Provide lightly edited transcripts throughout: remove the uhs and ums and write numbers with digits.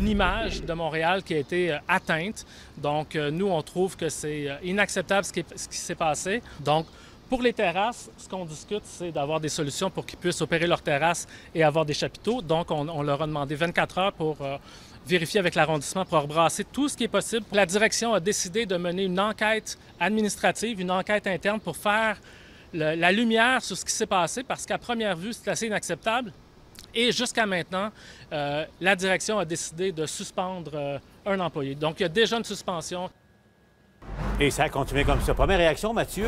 une image de Montréal qui a été atteinte. Donc, nous, on trouve que c'est inacceptable ce qui s'est passé. Donc, pour les terrasses, ce qu'on discute, c'est d'avoir des solutions pour qu'ils puissent opérer leurs terrasses et avoir des chapiteaux. Donc, on leur a demandé 24 heures pour vérifier avec l'arrondissement, pour rebrasser tout ce qui est possible. La direction a décidé de mener une enquête administrative, une enquête interne pour faire la lumière sur ce qui s'est passé, parce qu'à première vue, c'est assez inacceptable. Et jusqu'à maintenant, la direction a décidé de suspendre un employé. Donc, il y a déjà une suspension. Et ça a continué comme ça. Première réaction, Mathieu?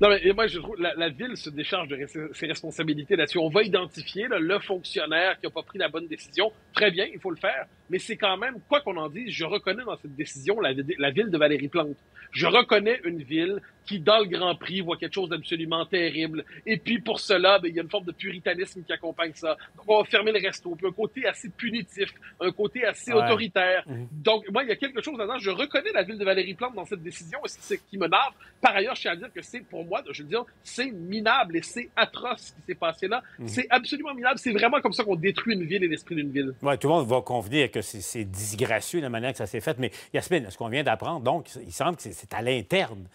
Non, mais moi, je trouve que la Ville se décharge de ses responsabilités là-dessus. On va identifier là, le fonctionnaire qui n'a pas pris la bonne décision. Très bien, il faut le faire. Mais c'est quand même, quoi qu'on en dise, je reconnais dans cette décision la Ville de Valérie Plante. Je reconnais une ville qui, dans le Grand Prix, voit quelque chose d'absolument terrible. Et puis, pour cela, bien, il y a une forme de puritanisme qui accompagne ça. Donc, on va fermer le resto. Puis, un côté assez punitif, un côté assez autoritaire. Donc, moi, il y a quelque chose là-dedans. Je reconnais la Ville de Valérie Plante dans cette décision. Et c'est ce qui me narve. Par ailleurs, je tiens à dire que c'est, pour moi, je veux dire, c'est minable et c'est atroce ce qui s'est passé là. C'est absolument minable. C'est vraiment comme ça qu'on détruit une ville et l'esprit d'une ville. Oui, tout le monde va convenir que c'est disgracieux la manière que ça s'est fait. Mais Yasmine, ce qu'on vient d'apprendre, donc, il semble que c'est à l'interne,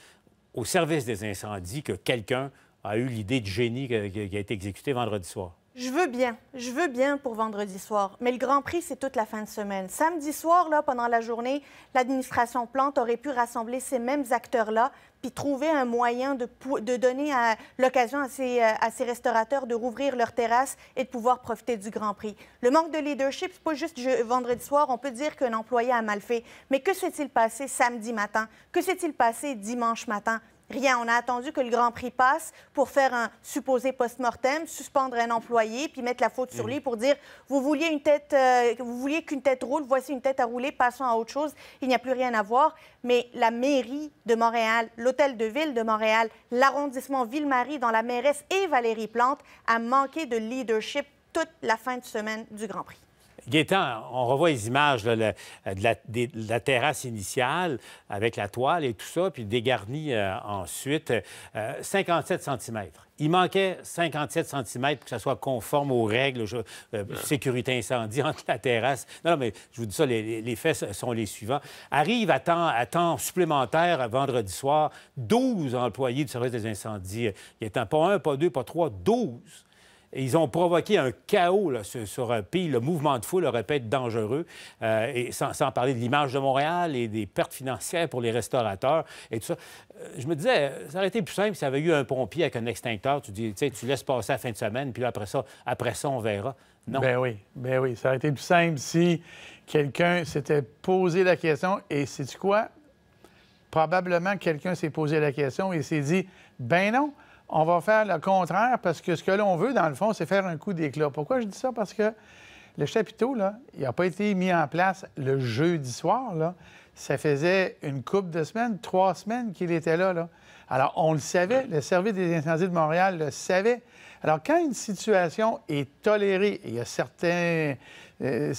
au service des incendies, que quelqu'un a eu l'idée de génie qui a été exécutée vendredi soir. Je veux bien pour vendredi soir, mais le Grand Prix, c'est toute la fin de semaine. Samedi soir, là, pendant la journée, l'administration Plante aurait pu rassembler ces mêmes acteurs-là puis trouver un moyen de donner l'occasion à ces restaurateurs de rouvrir leurs terrasses et de pouvoir profiter du Grand Prix. Le manque de leadership, c'est pas juste vendredi soir, on peut dire qu'un employé a mal fait. Mais que s'est-il passé samedi matin? Que s'est-il passé dimanche matin? Rien. On a attendu que le Grand Prix passe pour faire un supposé post-mortem, suspendre un employé, puis mettre la faute sur lui pour dire « vous vouliez qu'une tête roule, voici une tête à rouler, passons à autre chose, il n'y a plus rien à voir ». Mais la mairie de Montréal, l'hôtel de ville de Montréal, l'arrondissement Ville-Marie, dont la mairesse et Valérie Plante, a manqué de leadership toute la fin de semaine du Grand Prix. Gaétan, on revoit les images là, de la terrasse initiale avec la toile et tout ça, puis dégarnie ensuite. 57 cm. Il manquait 57 cm pour que ça soit conforme aux règles sécurité incendie entre la terrasse. Non, mais je vous dis ça, les faits sont les suivants. Arrive à temps supplémentaire vendredi soir 12 employés du service des incendies. Gaétan, pas un, pas deux, pas trois, 12. Ils ont provoqué un chaos là, sur un pays. Le mouvement de foule aurait pu être dangereux, et sans parler de l'image de Montréal et des pertes financières pour les restaurateurs et tout ça. Je me disais, ça aurait été plus simple si ça avait eu un pompier avec un extincteur. Tu dis, tu laisses passer la fin de semaine, puis là, après ça, on verra. Non. Bien oui. Ça aurait été plus simple si quelqu'un s'était posé la question. Et sais-tu quoi? Probablement quelqu'un s'est posé la question et s'est dit, ben non, on va faire le contraire, parce que ce que l'on veut, dans le fond, c'est faire un coup d'éclat. Pourquoi je dis ça? Parce que le chapiteau, là, il n'a pas été mis en place le jeudi soir, là. Ça faisait une couple de semaines, 3 semaines qu'il était là. Alors, on le savait, le service des incendies de Montréal le savait. Alors, quand une situation est tolérée, et il y a certaines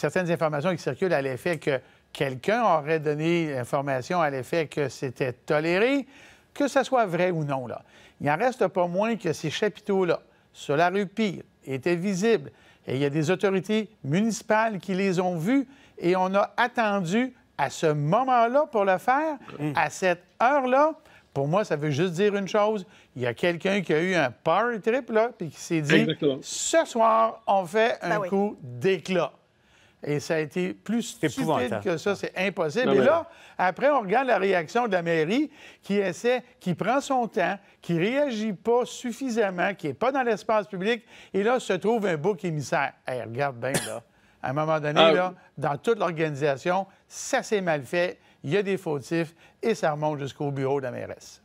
informations qui circulent à l'effet que quelqu'un aurait donné l'information à l'effet que c'était toléré, que ce soit vrai ou non, là. Il n'en reste pas moins que ces chapiteaux-là, sur la rue Pire, étaient visibles. Et il y a des autorités municipales qui les ont vus. Et on a attendu à ce moment-là pour le faire, à cette heure-là. Pour moi, ça veut juste dire une chose. Il y a quelqu'un qui a eu un power trip, là, puis qui s'est dit, exactement, ce soir, on fait un coup d'éclat. Et ça a été plus stupide que ça, c'est impossible. Non, et là, après, on regarde la réaction de la mairie qui prend son temps, qui réagit pas suffisamment, qui n'est pas dans l'espace public, et là, se trouve un bouc émissaire. Hey, regarde bien, là. À un moment donné, là, dans toute l'organisation, ça s'est mal fait, il y a des fautifs, et ça remonte jusqu'au bureau de la mairesse.